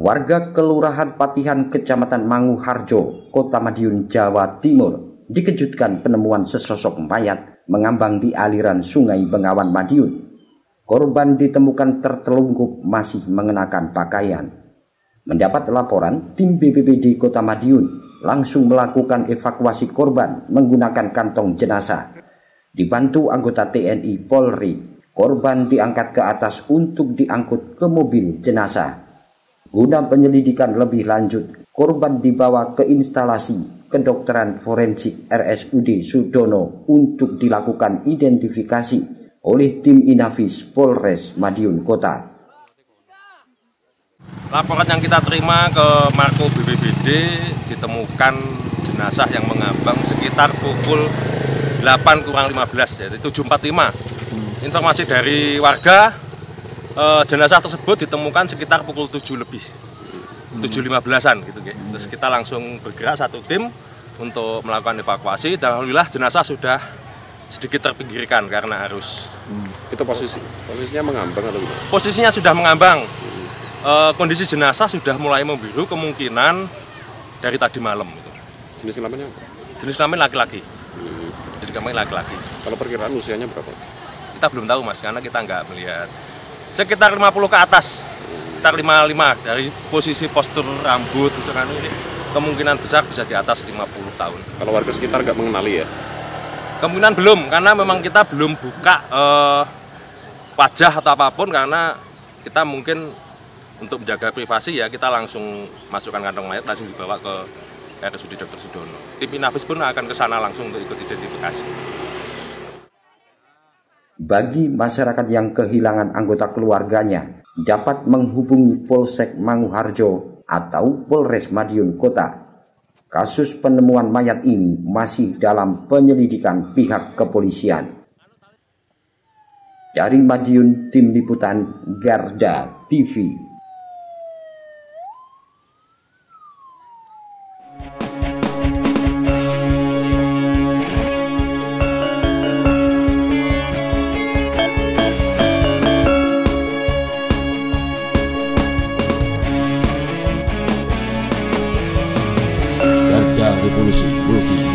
warga Kelurahan Patihan, Kecamatan Manguharjo, Kota Madiun, Jawa Timur, dikejutkan penemuan sesosok mayat mengambang di aliran Sungai Bengawan Madiun. Korban ditemukan tertelungkup masih mengenakan pakaian. Mendapat laporan, tim BPBD Kota Madiun langsung melakukan evakuasi korban menggunakan kantong jenazah. Dibantu anggota TNI Polri, korban diangkat ke atas untuk diangkut ke mobil jenazah. Guna penyelidikan lebih lanjut, korban dibawa ke instalasi kedokteran forensik RSUD Sudono untuk dilakukan identifikasi oleh tim Inafis Polres Madiun Kota. Laporan yang kita terima ke Marko BPBD, ditemukan jenazah yang mengambang sekitar pukul 8:15, yaitu 7.45. Informasi dari warga, jenazah tersebut ditemukan sekitar pukul 7 lebih, 7.15-an gitu. Terus kita langsung bergerak satu tim untuk melakukan evakuasi, dan alhamdulillah jenazah sudah sedikit terpinggirkan karena arus. Itu posisinya mengambang atau tidak? Posisinya sudah mengambang. Kondisi jenazah sudah mulai membiru, kemungkinan dari tadi malam gitu. Jenis kelaminnya apa? Jenis kelamin laki-laki. Jenis kelamin laki-laki. Kalau perkiraan usianya berapa? Kita belum tahu, Mas, karena kita nggak melihat. Sekitar 50 ke atas, sekitar 55 dari posisi postur rambut, ini kemungkinan besar bisa di atas 50 tahun. Kalau warga sekitar nggak mengenali ya? Kemungkinan belum, karena memang kita belum buka wajah atau apapun, karena kita mungkin untuk menjaga privasi ya, kita langsung masukkan kantong mayat, langsung dibawa ke RSUD Dr. Sudono. Tim Inafis pun akan ke sana langsung untuk ikut identifikasi. Bagi masyarakat yang kehilangan anggota keluarganya, dapat menghubungi Polsek Manguharjo atau Polres Madiun Kota. Kasus penemuan mayat ini masih dalam penyelidikan pihak kepolisian. Dari Madiun, tim liputan Garda TV. Revolusi Multi.